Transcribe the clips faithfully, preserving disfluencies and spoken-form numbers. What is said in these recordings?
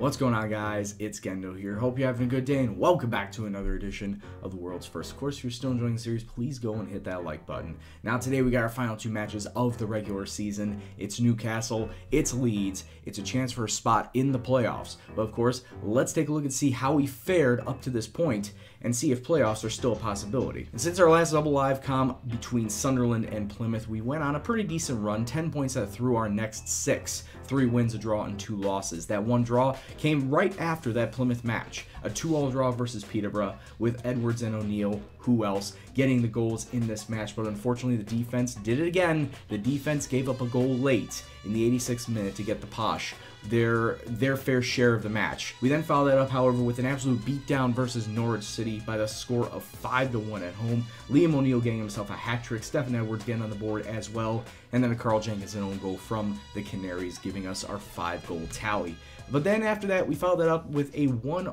What's going on, guys? It's Gendo here. Hope you're having a good day and welcome back to another edition of the World's First. Of course, if you're still enjoying the series, please go and hit that like button. Now today we got our final two matches of the regular season. It's Newcastle, it's Leeds, it's a chance for a spot in the playoffs. But of course, let's take a look and see how we fared up to this point and see if playoffs are still a possibility. And since our last double live comp between Sunderland and Plymouth, we went on a pretty decent run, ten points out through our next six, three wins, a draw, and two losses. That one draw came right after that Plymouth match, a two all draw versus Peterborough with Edwards and O'Neill, who else, getting the goals in this match. But unfortunately, the defense did it again. The defense gave up a goal late in the eighty-sixth minute to get the Posh their their fair share of the match. We then followed that up, however, with an absolute beatdown versus Norwich City by the score of five to one at home. Liam O'Neill getting himself a hat-trick, Stefan Edwards getting on the board as well, and then a Carl Jenkins own goal from the Canaries, giving us our five-goal tally. But then after that, we followed that up with a one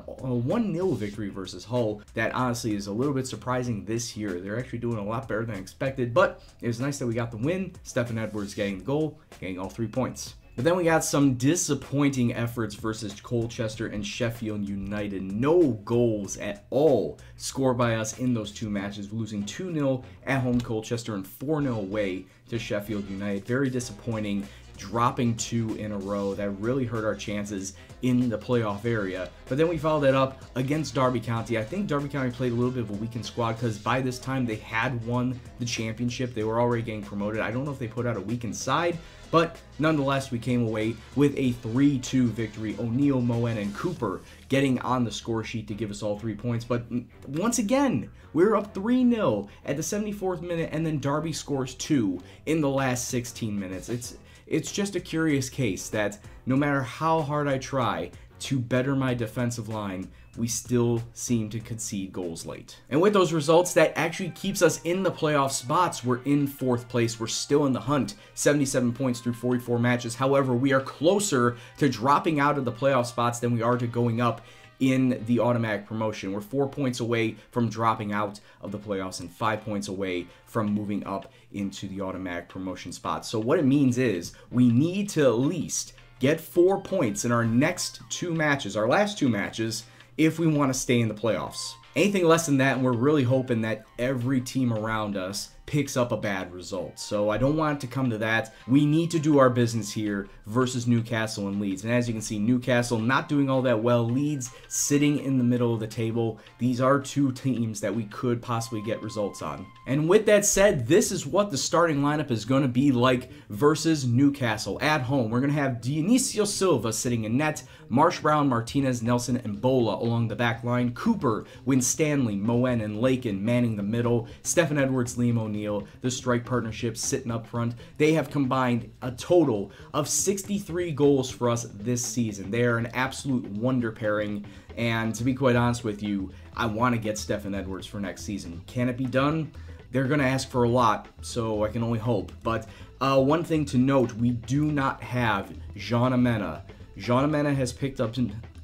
nil victory versus Hull. That honestly is a little bit surprising this year. They're actually doing a lot better than expected, but it was nice that we got the win. Stefan Edwards getting the goal, getting all three points. But then we got some disappointing efforts versus Colchester and Sheffield United. No goals at all scored by us in those two matches, losing two nil at home to Colchester and four nil away to Sheffield United. Very disappointing, dropping two in a row. That really hurt our chances in the playoff area. But then we followed that up against Derby County. I think Derby County played a little bit of a weakened squad because by this time they had won the championship. They were already getting promoted. I don't know if they put out a weakened side, but nonetheless, we came away with a three two victory. O'Neill, Moen, and Cooper getting on the score sheet to give us all three points. But once again, we were up three nil at the seventy-fourth minute, and then Derby scores two in the last sixteen minutes. It's It's just a curious case that no matter how hard I try to better my defensive line, we still seem to concede goals late. And with those results, that actually keeps us in the playoff spots. We're in fourth place. We're still in the hunt, seventy-seven points through forty-four matches. However, we are closer to dropping out of the playoff spots than we are to going up in the automatic promotion. We're four points away from dropping out of the playoffs and five points away from moving up into the automatic promotion spot. So what it means is we need to at least get four points in our next two matches, our last two matches, if we want to stay in the playoffs. Anything less than that, and we're really hoping that every team around us picks up a bad result. So I don't want it to come to that. We need to do our business here versus Newcastle and Leeds. And as you can see, Newcastle not doing all that well. Leeds sitting in the middle of the table. These are two teams that we could possibly get results on. And with that said, this is what the starting lineup is going to be like versus Newcastle at home. We're going to have Dionisio Silva sitting in net, Marsh Brown, Martinez, Nelson, and Bola along the back line. Cooper, Winstanley, Moen, and Lakin manning the middle. Stefan Edwards, Liam O'Neill, the strike partnership sitting up front. They have combined a total of sixty-three goals for us this season. They are an absolute wonder pairing. And to be quite honest with you, I want to get Stefan Edwards for next season. Can it be done? They're going to ask for a lot, so I can only hope. But uh, one thing to note, we do not have Jean Amena. Jean Amena has picked up,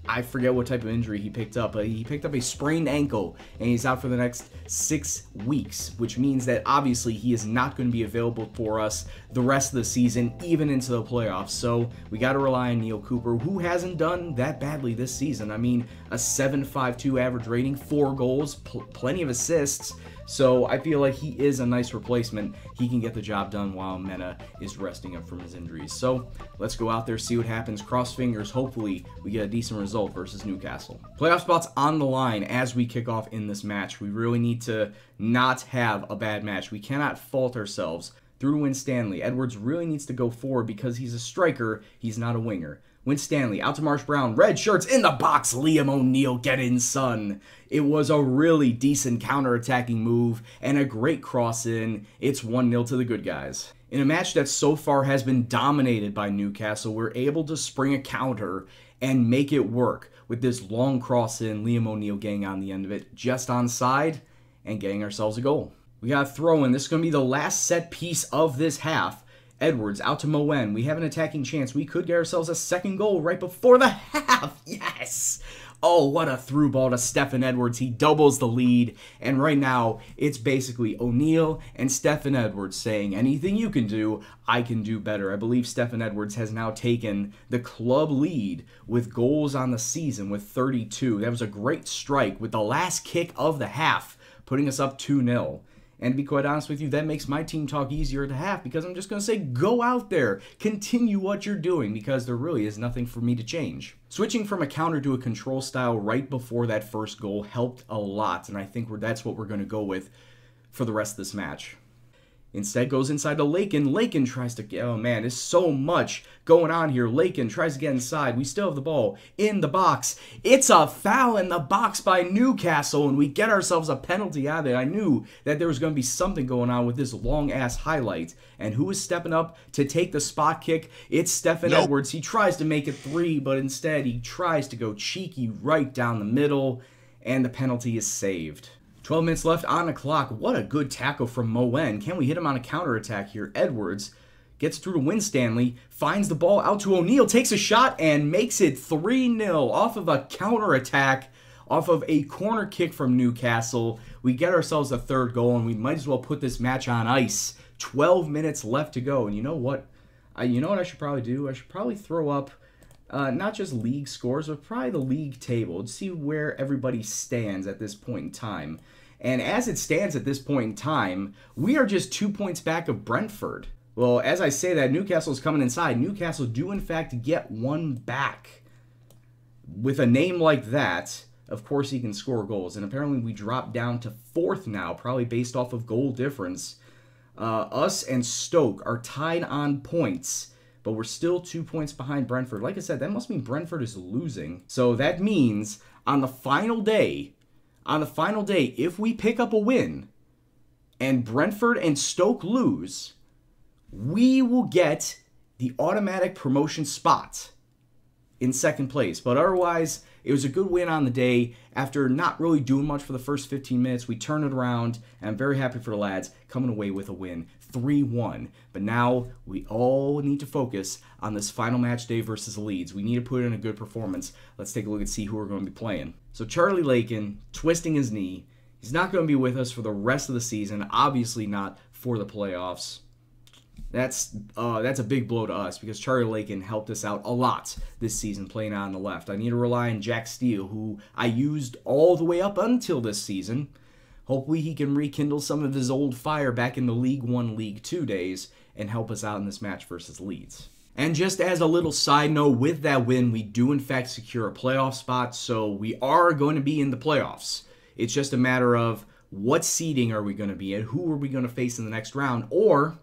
I forget what type of injury he picked up, but he picked up a sprained ankle, and he's out for the next six weeks, which means that obviously he is not going to be available for us the rest of the season, even into the playoffs. So we got to rely on Neil Cooper, who hasn't done that badly this season. I mean, a seven five two average rating, four goals, pl plenty of assists. So I feel like he is a nice replacement. He can get the job done while Mena is resting up from his injuries. So let's go out there, see what happens. Cross fingers, hopefully we get a decent result versus Newcastle. Playoff spots on the line as we kick off in this match. We really need to not have a bad match. We cannot fault ourselves. Through Winstanley, Edwards really needs to go forward because he's a striker, he's not a winger. Winstanley, out to Marsh Brown, red shirts in the box, Liam O'Neill, get in, son. It was a really decent counter-attacking move and a great cross in. It's one nil to the good guys. In a match that so far has been dominated by Newcastle, we're able to spring a counter and make it work with this long cross in, Liam O'Neill getting on the end of it, just onside and getting ourselves a goal. We got a throw in. This is going to be the last set piece of this half. Edwards out to Moen. We have an attacking chance. We could get ourselves a second goal right before the half. Yes! Oh, what a through ball to Stefan Edwards. He doubles the lead. And right now, it's basically O'Neill and Stefan Edwards saying, anything you can do, I can do better. I believe Stefan Edwards has now taken the club lead with goals on the season with thirty-two. That was a great strike with the last kick of the half, putting us up two nil. And to be quite honest with you, that makes my team talk easier to have, because I'm just going to say, go out there, continue what you're doing, because there really is nothing for me to change. Switching from a counter to a control style right before that first goal helped a lot, and I think we're, that's what we're going to go with for the rest of this match. Instead goes inside to Lakin. Lakin tries to get, oh man, there's so much going on here. Lakin tries to get inside. We still have the ball in the box. It's a foul in the box by Newcastle, and we get ourselves a penalty out of it. I knew that there was going to be something going on with this long-ass highlight. And who is stepping up to take the spot kick? It's Stefan nope. Edwards. He tries to make it three, but instead he tries to go cheeky right down the middle, and the penalty is saved. twelve minutes left on the clock. What a good tackle from Moen. Can we hit him on a counterattack here? Edwards gets through to Winstanley, finds the ball out to O'Neill, takes a shot, and makes it three nil off of a counterattack, off of a corner kick from Newcastle. We get ourselves a third goal, and we might as well put this match on ice. twelve minutes left to go, and you know what? I, you know what I should probably do? I should probably throw up Uh, not just league scores, but probably the league table to see where everybody stands at this point in time. And as it stands at this point in time, we are just two points back of Brentford. Well, as I say that, Newcastle's coming inside. Newcastle do, in fact, get one back. With a name like that, of course he can score goals. And apparently we drop down to fourth now, probably based off of goal difference. Uh, us and Stoke are tied on points, but we're still two points behind Brentford. Like I said, that must mean Brentford is losing. So that means on the final day, on the final day, if we pick up a win and Brentford and Stoke lose, we will get the automatic promotion spot in second place. But otherwise, it was a good win on the day. After not really doing much for the first fifteen minutes, we turned it around, and I'm very happy for the lads coming away with a win, three one. But now we all need to focus on this final match day versus Leeds. We need to put in a good performance. Let's take a look and see who we're going to be playing. So Charlie Lakin, twisting his knee. He's not going to be with us for the rest of the season, obviously not for the playoffs. That's uh, that's a big blow to us, because Charlie Lakin helped us out a lot this season playing on the left. I need to rely on Jack Steele, who I used all the way up until this season. Hopefully he can rekindle some of his old fire back in the League one, League two days and help us out in this match versus Leeds. And just as a little side note, with that win, we do in fact secure a playoff spot, so we are going to be in the playoffs. It's just a matter of what seeding are we going to be at, who are we going to face in the next round, or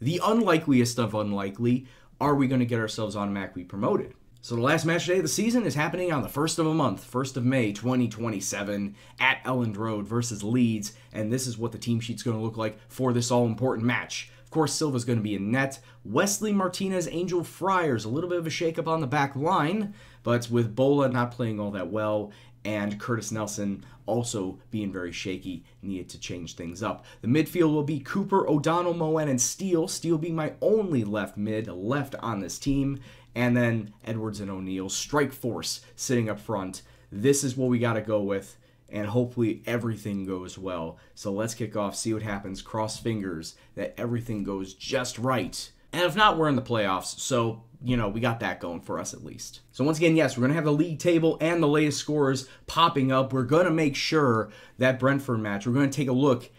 the unlikeliest of unlikely, are we going to get ourselves automatically promoted? So the last match day of the season is happening on the first of a month, first of May twenty twenty-seven, at Elland Road versus Leeds, and this is what the team sheet's going to look like for this all-important match. Of course, Silva's going to be in net. Wesley Martinez, Angel Friars, a little bit of a shakeup on the back line, but with Bola not playing all that well, and Curtis Nelson also being very shaky, needed to change things up. The midfield will be Cooper, O'Donnell, Moen, and Steele. Steele being my only left mid left on this team. And then Edwards and O'Neill, strike force, sitting up front. This is what we got to go with, and hopefully everything goes well. So let's kick off, see what happens. Cross fingers that everything goes just right. And if not, we're in the playoffs, so, you know, we got that going for us at least. So once again, yes, we're going to have the league table and the latest scores popping up. We're going to make sure that Brentford match, we're going to take a look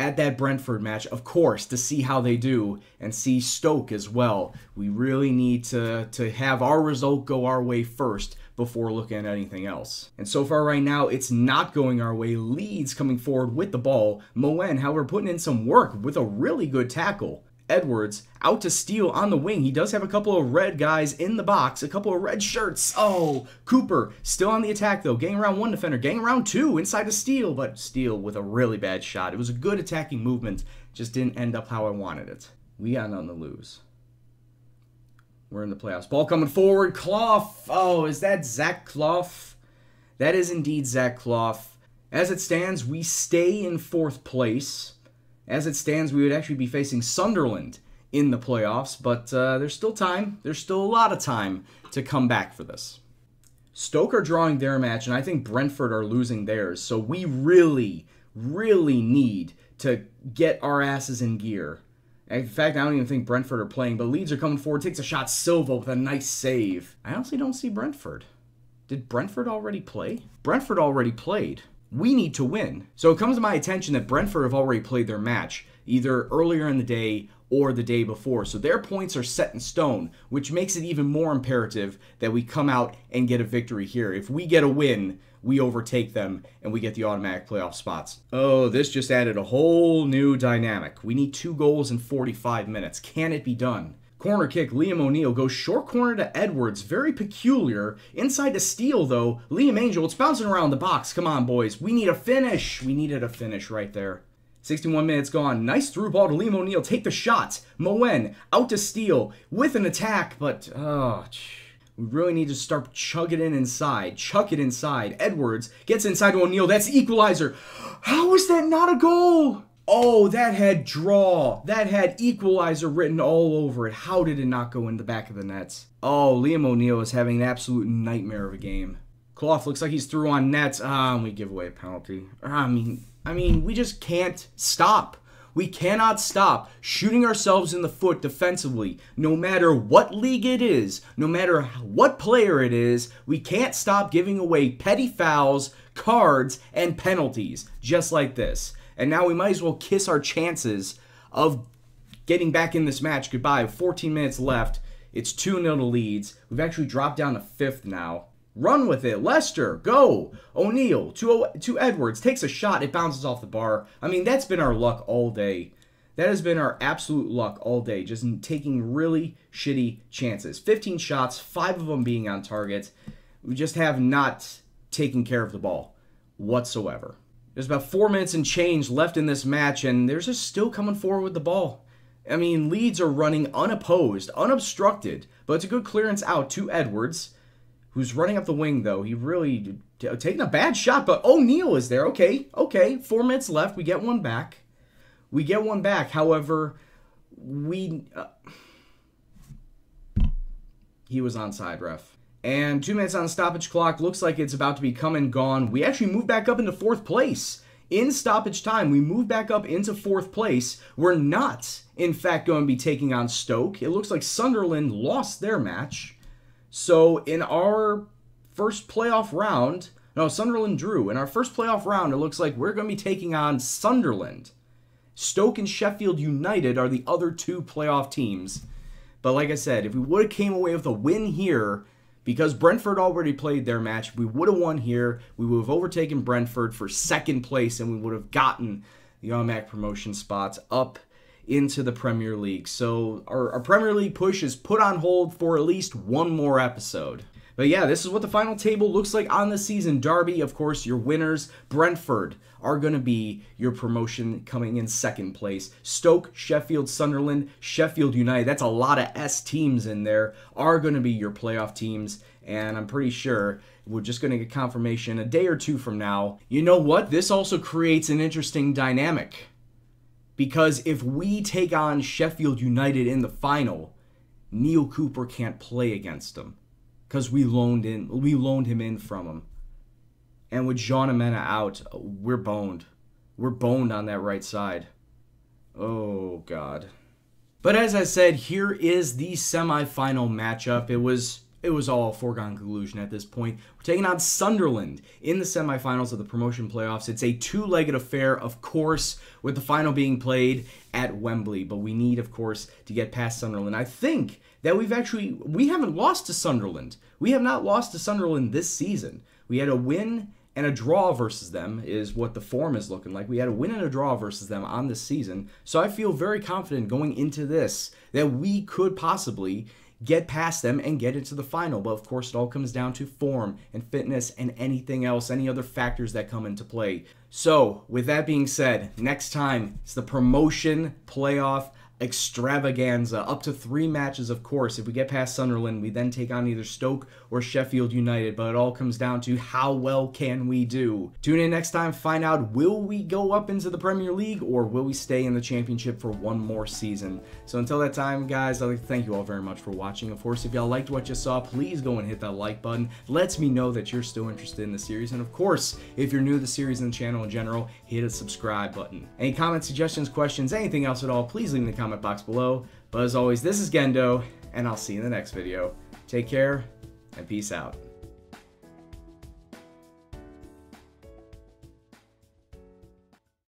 at that Brentford match, of course, to see how they do and see Stoke as well. We really need to, to have our result go our way first before looking at anything else. And so far right now, it's not going our way. Leeds coming forward with the ball. Moen, however, putting in some work with a really good tackle. Edwards out to Steele on the wing. He does have a couple of red guys in the box, a couple of red shirts. Oh, Cooper still on the attack though. Gang around one defender, gang around two inside to Steele, but Steele with a really bad shot. It was a good attacking movement, just didn't end up how I wanted it. We got nothing to lose. We're in the playoffs. Ball coming forward. Clough. Oh, is that Zach Clough? That is indeed Zach Clough. As it stands, we stay in fourth place. As it stands, we would actually be facing Sunderland in the playoffs, but uh, there's still time. There's still a lot of time to come back for this. Stoke are drawing their match, and I think Brentford are losing theirs. So we really, really need to get our asses in gear. In fact, I don't even think Brentford are playing, but Leeds are coming forward. Takes a shot, Silva with a nice save. I honestly don't see Brentford. Did Brentford already play? Brentford already played. We need to win. So it comes to my attention that Brentford have already played their match, either earlier in the day or the day before. So their points are set in stone, which makes it even more imperative that we come out and get a victory here. If we get a win, we overtake them and we get the automatic playoff spots. Oh, this just added a whole new dynamic. We need two goals in forty-five minutes. Can it be done? Corner kick, Liam O'Neill goes short corner to Edwards. Very peculiar. Inside to Steele, though. Liam Angel, it's bouncing around the box. Come on, boys. We need a finish. We needed a finish right there. sixty-one minutes gone. Nice through ball to Liam O'Neill. Take the shot. Moen out to Steele with an attack, but oh, we really need to start chugging it inside. Chuck it inside. Edwards gets inside to O'Neill. That's equalizer. How is that not a goal? Oh, that had draw. That had equalizer written all over it. How did it not go in the back of the nets? Oh, Liam O'Neill is having an absolute nightmare of a game. Clough looks like he's through on nets. Ah, and we give away a penalty. I mean, I mean, we just can't stop. We cannot stop shooting ourselves in the foot defensively. No matter what league it is, no matter what player it is, we can't stop giving away petty fouls, cards, and penalties just like this. And now we might as well kiss our chances of getting back in this match goodbye. fourteen minutes left. It's two nil to Leeds. We've actually dropped down to fifth now. Run with it. Leicester, go. O'Neill to, to Edwards. Takes a shot. It bounces off the bar. I mean, that's been our luck all day. That has been our absolute luck all day. Just taking really shitty chances. fifteen shots, five of them being on target. We just have not taken care of the ball whatsoever. There's about four minutes and change left in this match, and they're just still coming forward with the ball. I mean, Leeds are running unopposed, unobstructed, but it's a good clearance out to Edwards, who's running up the wing, though. He really taking a bad shot, but O'Neill is there. Okay, okay, four minutes left. We get one back. We get one back. However, we... Uh, he was onside, ref. And two minutes on the stoppage clock. Looks like it's about to be come and gone. We actually move back up into fourth place. In stoppage time, we move back up into fourth place. We're not, in fact, going to be taking on Stoke. It looks like Sunderland lost their match. So in our first playoff round, no, Sunderland drew. In our first playoff round, it looks like we're going to be taking on Sunderland. Stoke and Sheffield United are the other two playoff teams. But like I said, if we would have came away with a win here... Because Brentford already played their match, we would have won here. We would have overtaken Brentford for second place, and we would have gotten the automatic promotion spots up into the Premier League. So our, our Premier League push is put on hold for at least one more episode. But yeah, this is what the final table looks like on the season. Derby, of course, your winners. Brentford are going to be your promotion coming in second place. Stoke, Sheffield, Sunderland, Sheffield United. That's a lot of S teams in there. Are going to be your playoff teams. And I'm pretty sure we're just going to get confirmation a day or two from now. You know what? This also creates an interesting dynamic. Because if we take on Sheffield United in the final, Neil Cooper can't play against them. Because we loaned in, we loaned him in from him. And with Jean Amena out, we're boned. We're boned on that right side. Oh, God. But as I said, here is the semifinal matchup. It was it was all foregone conclusion at this point. We're taking on Sunderland in the semifinals of the promotion playoffs. It's a two-legged affair, of course, with the final being played at Wembley. But we need, of course, to get past Sunderland. I think that we've actually, we haven't lost to Sunderland. We have not lost to Sunderland this season. We had a win and a draw versus them is what the form is looking like. We had a win and a draw versus them on this season. So I feel very confident going into this that we could possibly get past them and get into the final. But of course, it all comes down to form and fitness and anything else, any other factors that come into play. So with that being said, next time it's the promotion playoff. extravaganza. Up to three matches, of course. If we get past Sunderland, we then take on either Stoke or Sheffield United, but it all comes down to how well can we do. Tune in next time, find out, will we go up into the Premier League or will we stay in the Championship for one more season? So until that time, guys, I'd like to thank you all very much for watching. Of course, if y'all liked what you saw, please go and hit that like button. It lets me know that you're still interested in the series, and of course, if you're new to the series and the channel in general, hit a subscribe button. Any comments, suggestions, questions, anything else at all, please leave in the comments comment box below. But as always, this is Gendo, and I'll see you in the next video. Take care, and peace out.